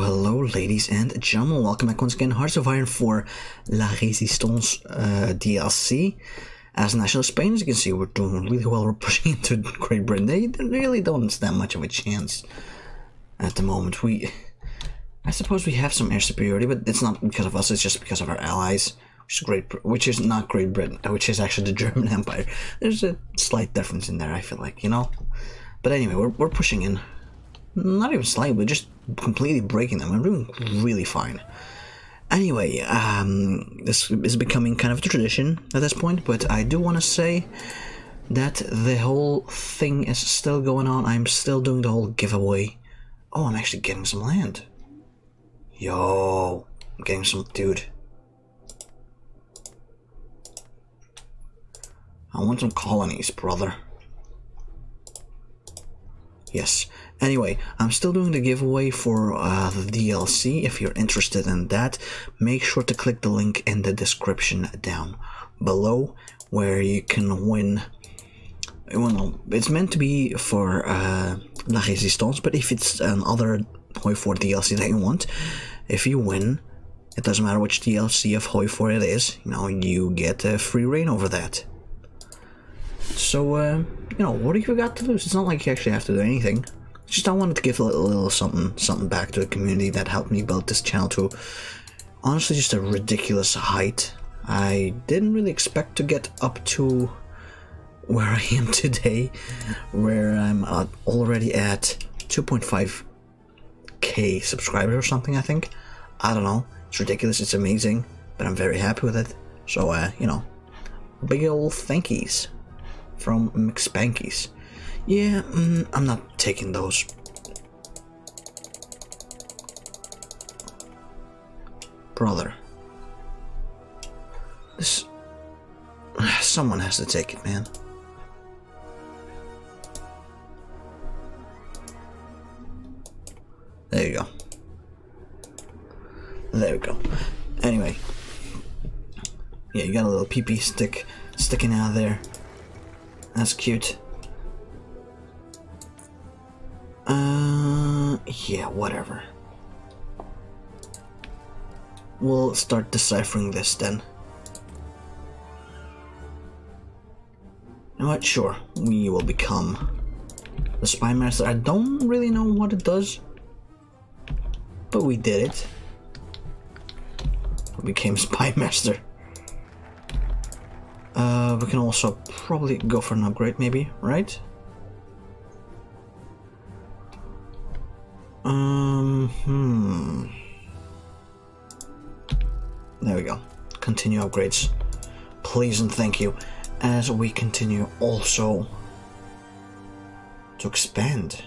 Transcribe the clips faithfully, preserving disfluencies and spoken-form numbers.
hello ladies and gentlemen, welcome back once again, Hearts of Iron four La Résistance uh, D L C. As national Spain, as you can see, we're doing really well. We're pushing into Great Britain. They really don't stand much of a chance at the moment. We, I suppose we have some air superiority, but it's not because of us, it's just because of our allies, which is, great, which is not Great Britain, which is actually the German Empire. There's a slight difference in there, I feel like, you know? But anyway, we're, we're pushing in. Not even slightly, just completely breaking them. I'm doing really fine. Anyway, um, this is becoming kind of a tradition at this point, but I do want to say that the whole thing is still going on. I'm still doing the whole giveaway. Oh, I'm actually getting some land. Yo, I'm getting some... Dude. I want some colonies, brother. Yes. Anyway, I'm still doing the giveaway for uh, the D L C. If you're interested in that, make sure to click the link in the description down below, where you can win. Well, it's meant to be for uh, La Résistance, but if it's another H O I four D L C that you want, if you win, it doesn't matter which D L C of H O I four it is, you know, you get uh, free reign over that. So, uh, you know, what do you got to lose? It's not like you actually have to do anything. Just I wanted to give a little, a little something something back to the community that helped me build this channel to honestly just a ridiculous height. I didn't really expect to get up to where I am today, where I'm uh, already at two point five K subscribers or something, I think. I don't know. It's ridiculous. It's amazing. But I'm very happy with it. So, uh, you know, big ol' thankies from McSpanky's. Yeah, mm, I'm not taking those. Brother. This... Someone has to take it, man. There you go. There we go. Anyway. Yeah, you got a little pee-pee stick sticking out of there. That's cute. Uh, yeah, whatever. We'll start deciphering this then. You know what? Sure, we will become the Spy Master. I don't really know what it does, but we did it. We became Spy Master. Uh, we can also probably go for an upgrade, maybe, right? Um, hmm. There we go. Continue upgrades. Please and thank you. As we continue also to expand.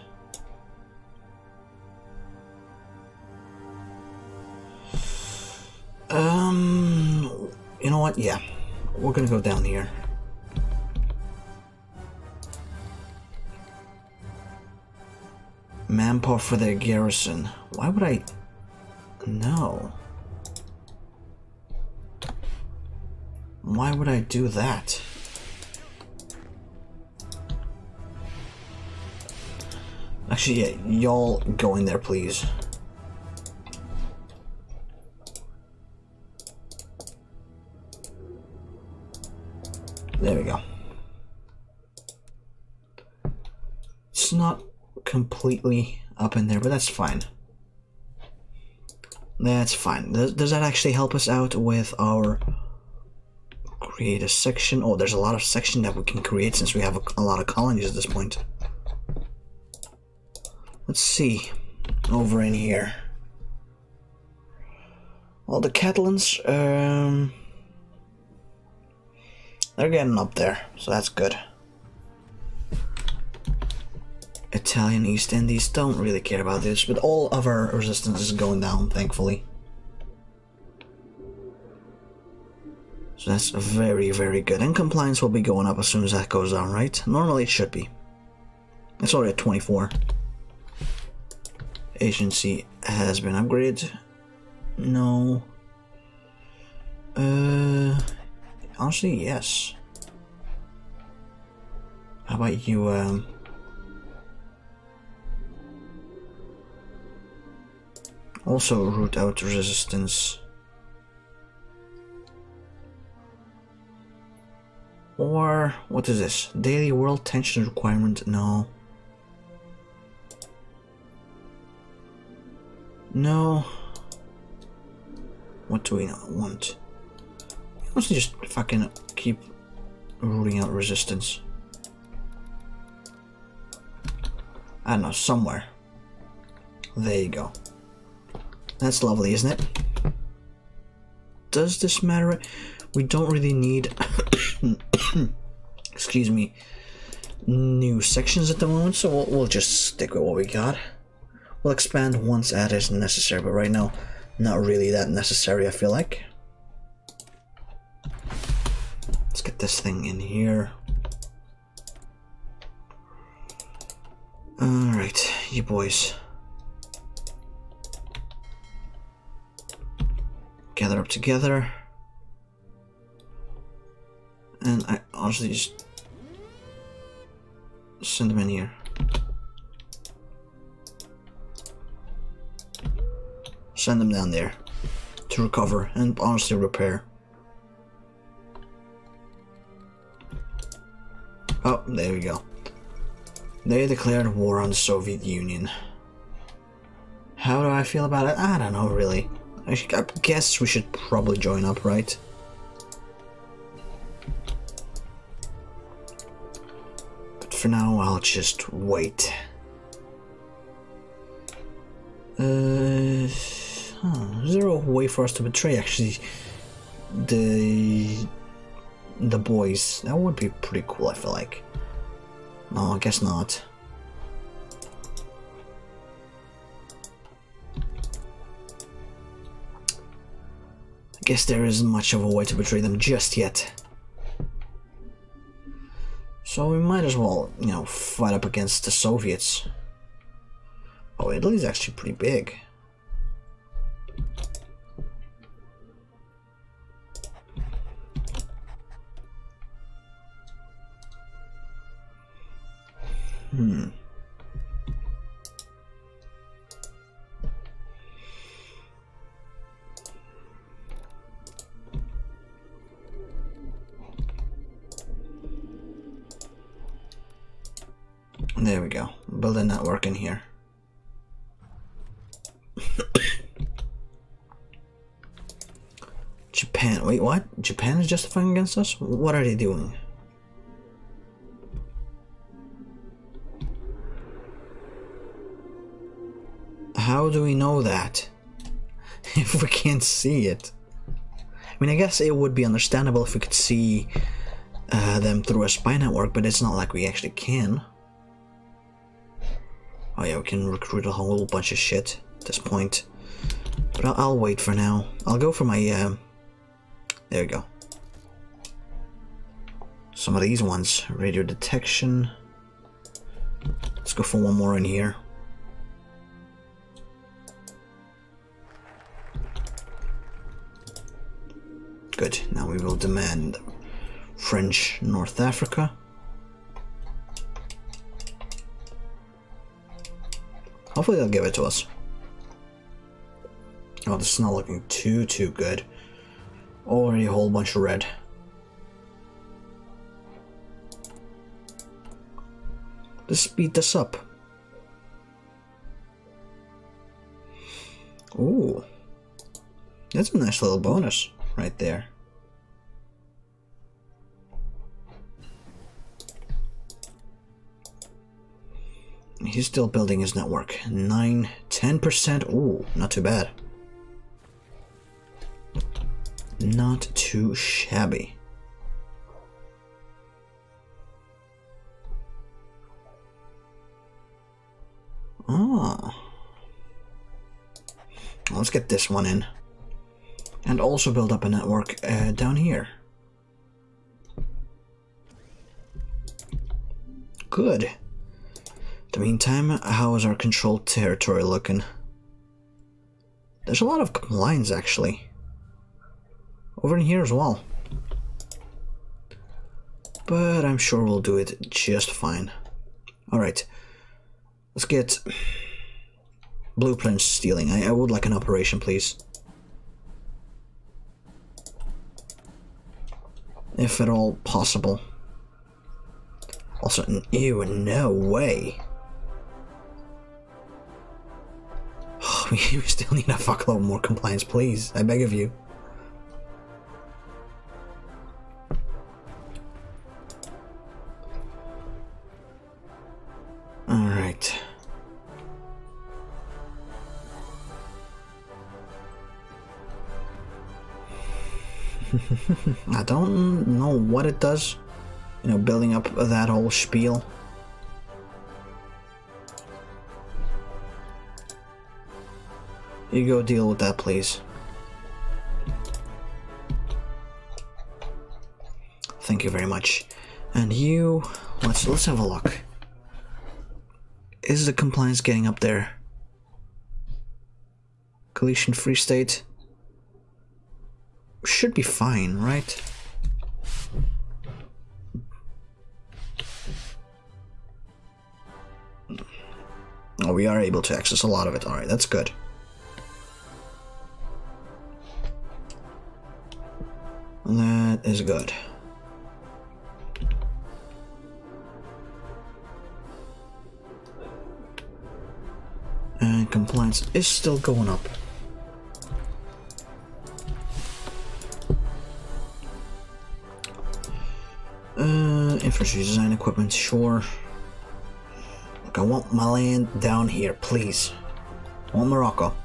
Um, you know what? Yeah. We're gonna go down here. Manpower for their garrison. Why would I? No. Why would I do that? Actually, yeah, y'all go in there, please. There we go. It's not completely up in there, but that's fine. That's fine. Does, does that actually help us out with our create a section? Oh, there's a lot of section that we can create since we have a, a lot of colonies at this point. Let's see. Over in here. Well, the Catalans, um, they're getting up there, so that's good. Italian East Indies don't really care about this, but all of our resistance is going down, thankfully. So that's very, very good. And compliance will be going up as soon as that goes down, right? Normally it should be. It's already at twenty-four. Agency has been upgraded. No. Uh, honestly, yes. How about you, um... also root out resistance. Or what is this? Daily world tension requirement? No. No. What do we not want? Let's just fucking keep ruling out resistance. I don't know, somewhere. There you go. That's lovely, isn't it? Does this matter? We don't really need excuse me, new sections at the moment, so we'll, we'll just stick with what we got. We'll expand once that is necessary, but right now, not really that necessary, I feel like. Let's get this thing in here. Alright, you boys. Gather up together. And I honestly just send them in here. Send them down there to recover and honestly repair. Oh, there we go. They declared war on the Soviet Union. How do I feel about it? I don't know, really. I guess we should probably join up, right? But for now, I'll just wait. Uh, huh. Is there a way for us to betray, actually, the, the boys? That would be pretty cool, I feel like. No, I guess not. I guess there isn't much of a way to betray them just yet. So we might as well, you know, fight up against the Soviets. Oh, Italy's actually pretty big. Hmm. There we go. Build a network in here. Japan. Wait, what? Japan is justifying against us? What are they doing? How do we know that if we can't see it? I mean, I guess it would be understandable if we could see uh, them through a spy network, but it's not like we actually can. Oh yeah, we can recruit a whole bunch of shit at this point. But I'll, I'll wait for now. I'll go for my... Uh, there we go. Some of these ones. Radio detection. Let's go for one more in here. Good, now we will demand French North Africa. Hopefully they'll give it to us. Oh, this is not looking too, too good. Already a whole bunch of red. Let's speed this up. Ooh. That's a nice little bonus. Right there. He's still building his network. Nine, ten percent. Ooh, not too bad. Not too shabby. Ah. Let's get this one in. And also build up a network uh, down here. Good. In the meantime, how is our controlled territory looking? There's a lot of compliance actually. Over in here as well. But I'm sure we'll do it just fine. Alright. Let's get... Blueprints stealing. I, I would like an operation, please. If at all possible. Also, ew, no way. Oh, we still need a fuckload more compliance, please. I beg of you. Alright. I don't know what it does. You know, building up that whole spiel. You go deal with that, please. Thank you very much. And you, let's let's have a look. Is the compliance getting up there? Coalition Free State should be fine, right? Oh, we are able to access a lot of it. All right, that's good. That is good. And compliance is still going up. Uh, infantry design equipment, sure. Look, I want my land down here, please. I want Morocco.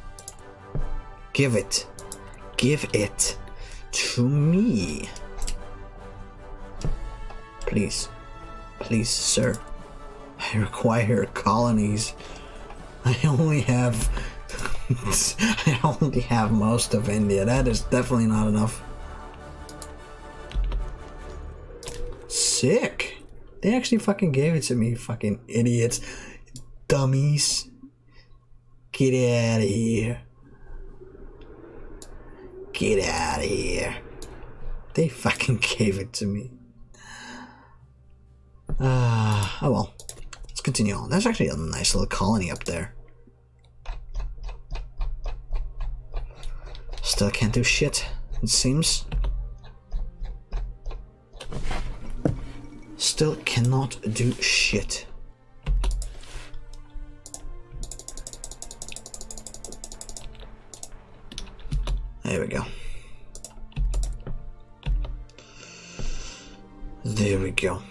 Give it. Give it. To me, please, please, sir. I require colonies. I only have, I only have most of India. That is definitely not enough. Sick. They actually fucking gave it to me. Fucking idiots, dummies. Get out of here. Get out of here. They fucking gave it to me. Uh, oh well. Let's continue on. There's actually a nice little colony up there. Still can't do shit, it seems. Still cannot do shit. There we go. There we go.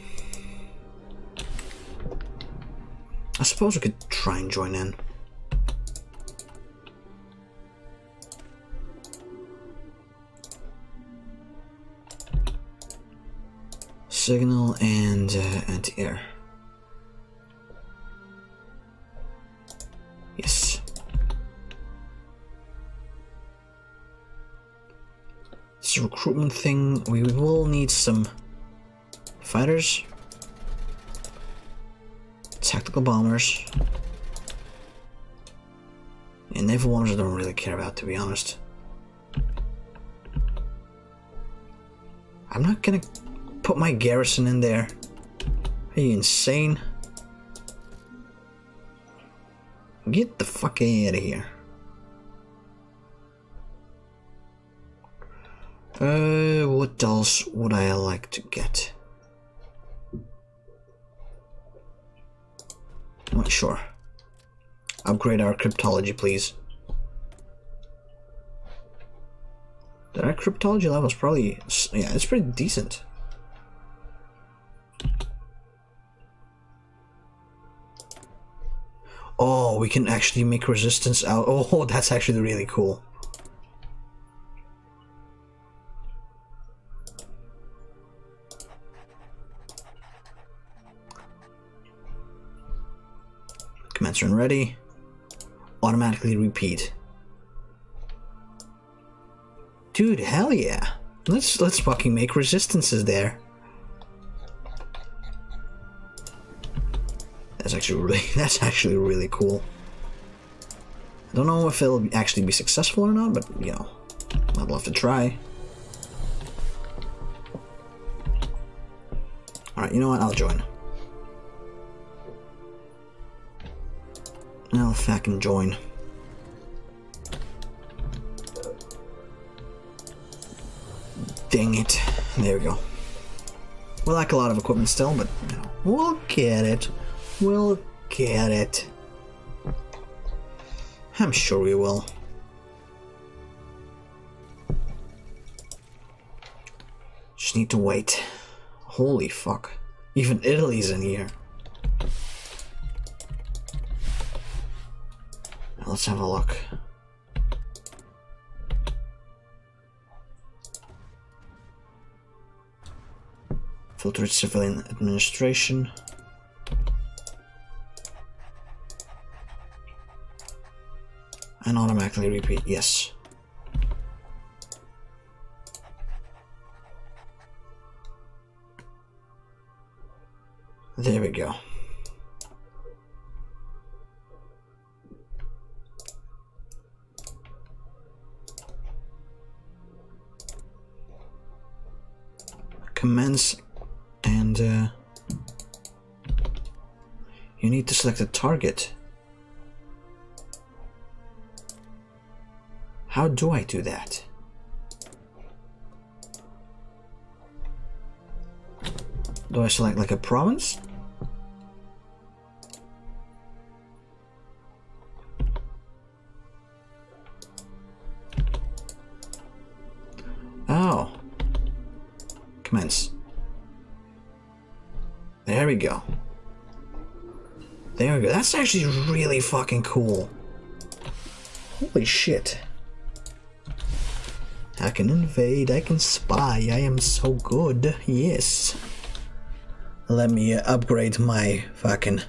I suppose we could try and join in. Signal and uh, anti-air. Yes. Recruitment thing, we will need some fighters, tactical bombers, and naval bombers I don't really care about, to be honest. I'm not gonna put my garrison in there. Are you insane? Get the fuck out of here. Uh, what else would I like to get? I'm not sure. Upgrade our cryptology, please. Did our cryptology level's probably... yeah, it's pretty decent. Oh, we can actually make resistance out. Oh, that's actually really cool. Commencer and ready. Automatically repeat. Dude, hell yeah. Let's let's fucking make resistances there. That's actually really that's actually really cool. I don't know if it'll actually be successful or not, but you know, I'd love to try. Alright, you know what? I'll join. I'll fucking join. Dang it. There we go. We lack a lot of equipment still, but we'll get it. We'll get it. I'm sure we will. Just need to wait. Holy fuck. Even Italy's in here. Now let's have a look. Filtered civilian administration. And automatically repeat, yes. There we go. Commence and uh, you need to select a target. How do I do that? Do I select like a province? Oh. Commence. There we go. There we go. That's actually really fucking cool. Holy shit. I can invade, I can spy, I am so good, yes. Let me upgrade my fucking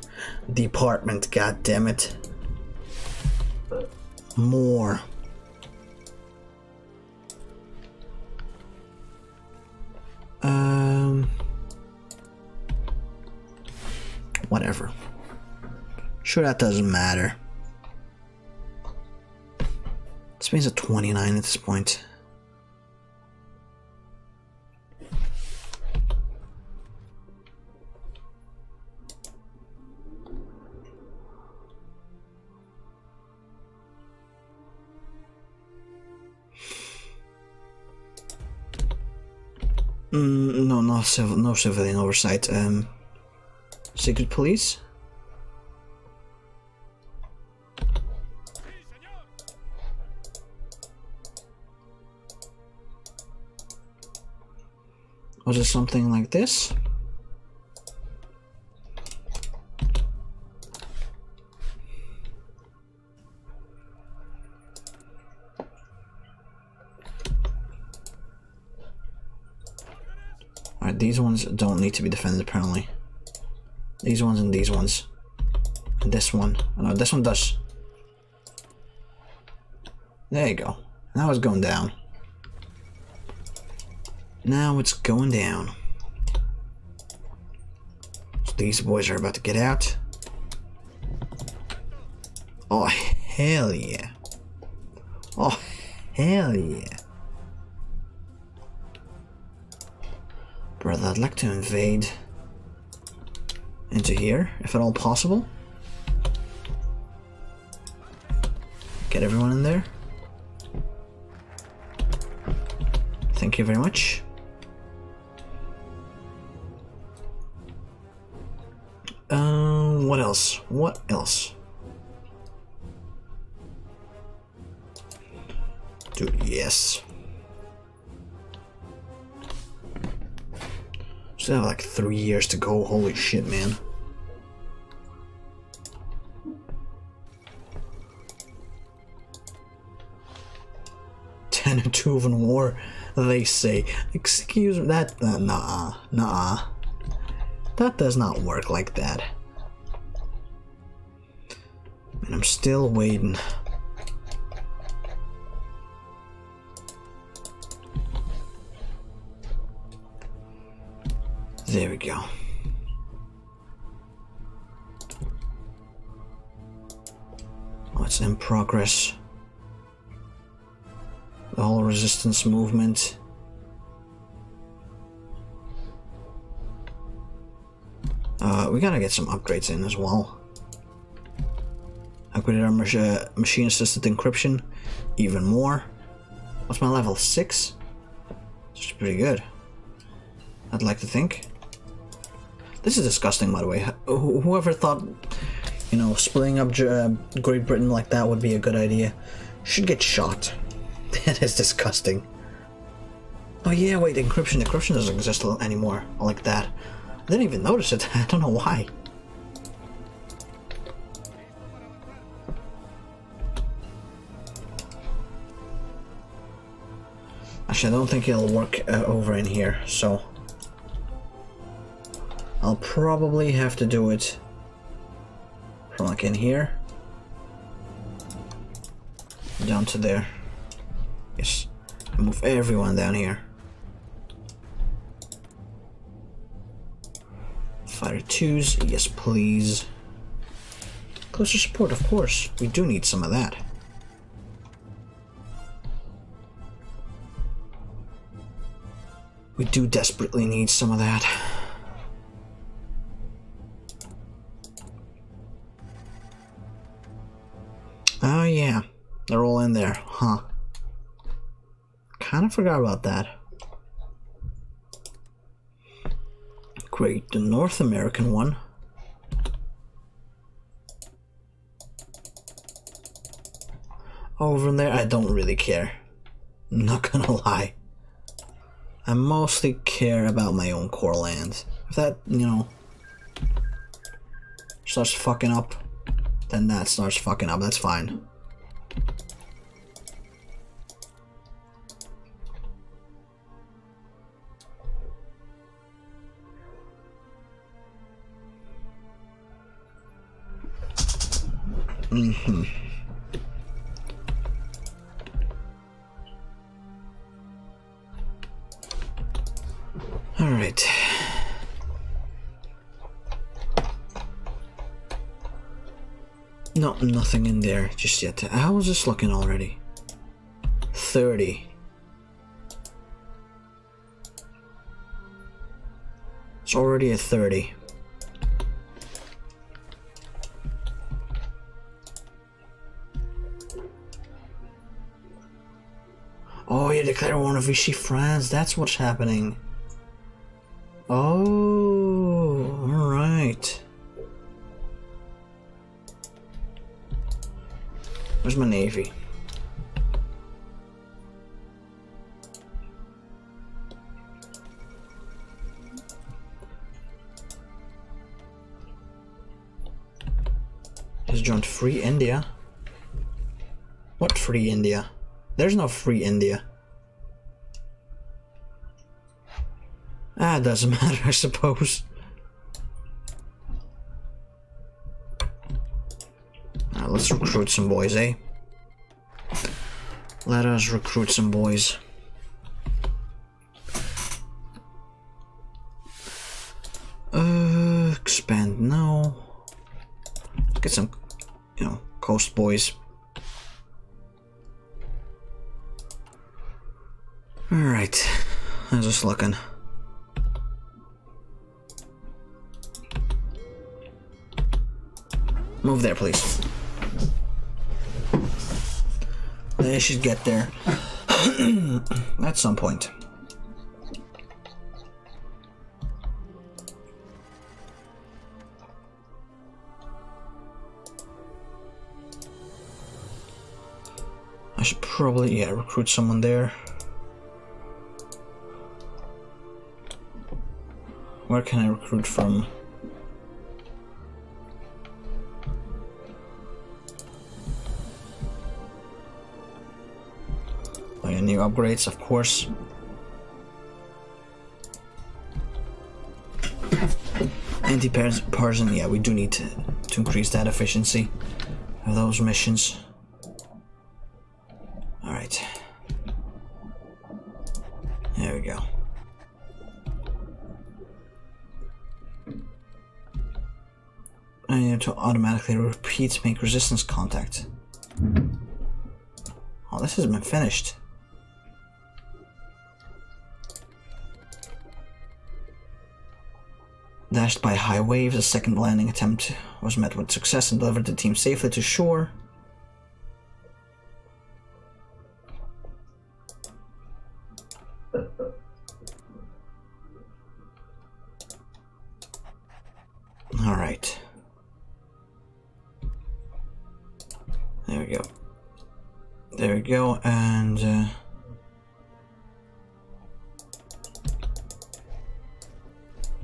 department, goddammit. More. Um. Whatever. Sure, that doesn't matter. This means a twenty-nine at this point. Mm, no, no, civil, no civilian oversight. Um, secret police? Was it something like this? These ones don't need to be defended, apparently. These ones and these ones. And this one. Oh, no, this one does. There you go. Now it's going down. Now it's going down. So these boys are about to get out. Oh, hell yeah. Oh, hell yeah. Brother, I'd like to invade into here, if at all possible. Get everyone in there. Thank you very much. Um, what else? What else? Dude, yes. Still have like three years to go, holy shit, man. Ten or two of in war, they say. Excuse me, that, uh, nah, nah. That does not work like that. And I'm still waiting. There we go. What's in progress? The whole resistance movement. Uh, we gotta get some upgrades in as well. Upgraded our mach uh, machine-assisted encryption even more. What's my level? Six? which is pretty good, I'd like to think. This is disgusting, by the way. Whoever thought, you know, splitting up uh, Great Britain like that would be a good idea should get shot. That is disgusting. Oh yeah, wait, encryption. Encryption doesn't exist anymore. I like that. I didn't even notice it. I don't know why. Actually, I don't think it'll work uh, over in here, so I'll probably have to do it from like in here down to there. Yes, move everyone down here. Fire twos, yes please. Closer support, of course. We do need some of that. We do desperately need some of that. Oh yeah, they're all in there, huh? Kinda forgot about that. Great, the North American one. Over in there, I don't really care. I'm not gonna lie. I mostly care about my own core lands. If that, you know, starts fucking up, then that starts fucking up. That's fine. Mm-hmm. All right. No, nothing in there just yet. How is this looking already? thirty. It's already at thirty. Oh, you declare war on Vichy France. That's what's happening. Oh, all right. Where's my navy? Has joined Free India. What Free India? There's no Free India. Ah, it doesn't matter, I suppose. Now, let's recruit some boys, eh? Let us recruit some boys. Uh, expand now. Get some, you know, coast boys. Alright, how's this looking? Move there, please. They should get there at some point. I should probably, yeah, recruit someone there. Where can I recruit from? New upgrades, of course. Anti-Persian, yeah, we do need to, to increase that efficiency of those missions. Alright. There we go. I need to automatically repeat make resistance contact. Oh, this has been finished. Dashed by high waves, a second landing attempt was met with success and delivered the team safely to shore. There we go, and uh,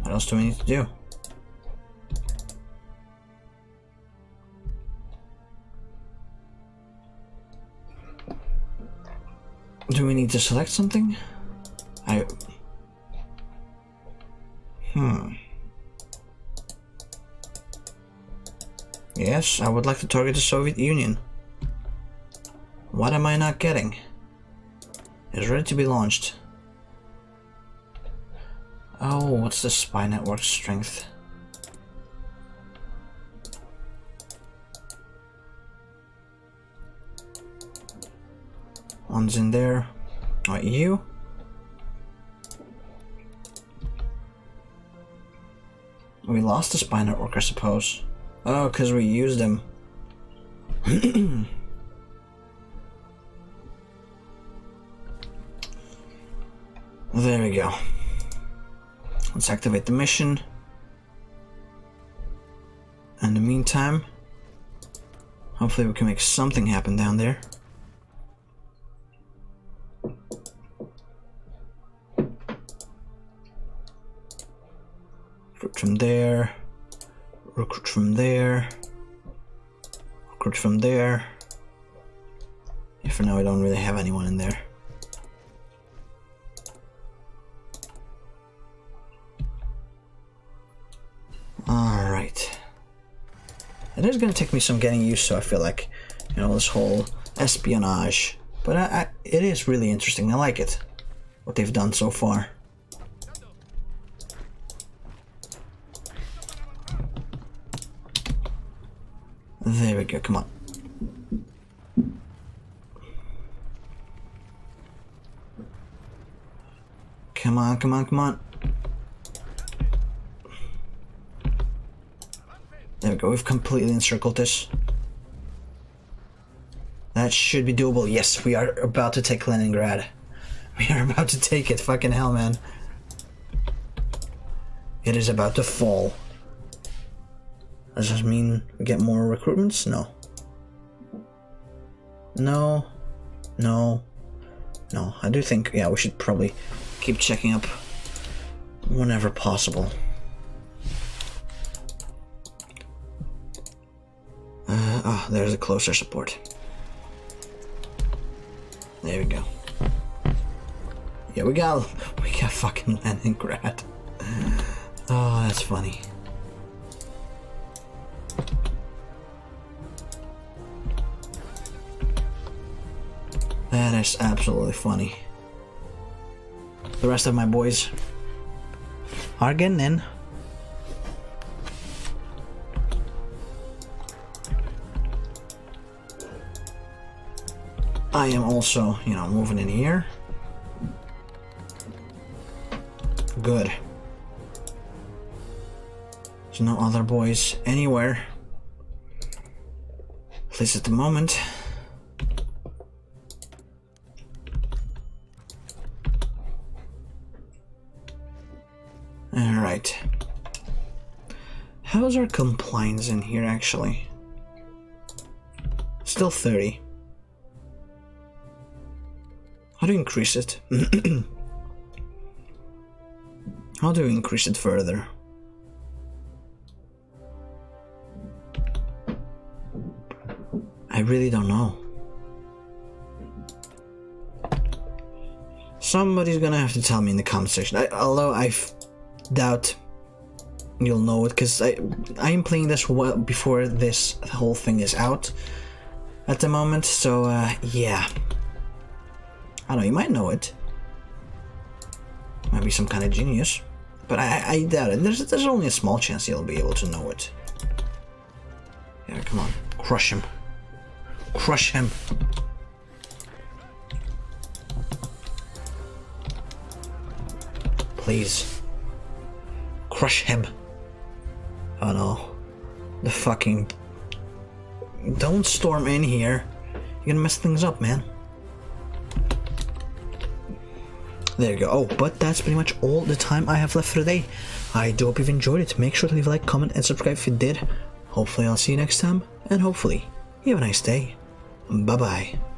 what else do we need to do? Do we need to select something? I... Hmm. Yes, I would like to target the Soviet Union. What am I not getting? It's ready to be launched. Oh, what's the spy network strength? One's in there. Not you. We lost the spy network, I suppose. Oh, because we used them. There we go. Let's activate the mission. In the meantime, hopefully we can make something happen down there. Recruit from there. Recruit from there. Recruit from there. Yeah, for now I don't really have anyone in there. Alright. It is gonna take me some getting used to, I feel like, you know, this whole espionage. But I, I, it is really interesting. I like it. What they've done so far. There we go, come on. Come on, come on, come on. There we go, we've completely encircled this. That should be doable. Yes, we are about to take Leningrad. We are about to take it, fucking hell, man. It is about to fall. Does this mean we get more recruitments? No. No. No. No. I do think, yeah, we should probably keep checking up whenever possible. Uh, oh, there's a closer support. There we go. Yeah, we got, we got fucking Leningrad. Oh, that's funny. That is absolutely funny. The rest of my boys are getting in. I am also, you know, moving in here. Good. There's no other boys anywhere. At least at the moment. Alright. How's our compliance in here, actually? Still thirty. How do you increase it? How do you increase it further? I really don't know. Somebody's gonna have to tell me in the comment section. I, although I've... doubt you'll know it, because I I'm playing this well before this whole thing is out at the moment, so uh, yeah, I don't know, you might know it, might be some kind of genius, but I, I doubt it. There's, there's only a small chance you'll be able to know it. Yeah, come on, crush him, crush him. Please. Crush him. Oh no. The fucking... Don't storm in here. You're gonna mess things up, man. There you go. Oh, but that's pretty much all the time I have left for today. I do hope you've enjoyed it. Make sure to leave a like, comment, and subscribe if you did. Hopefully I'll see you next time. And hopefully, you have a nice day. Bye-bye.